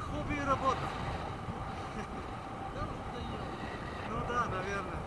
хобби и работа. Ну да, наверное.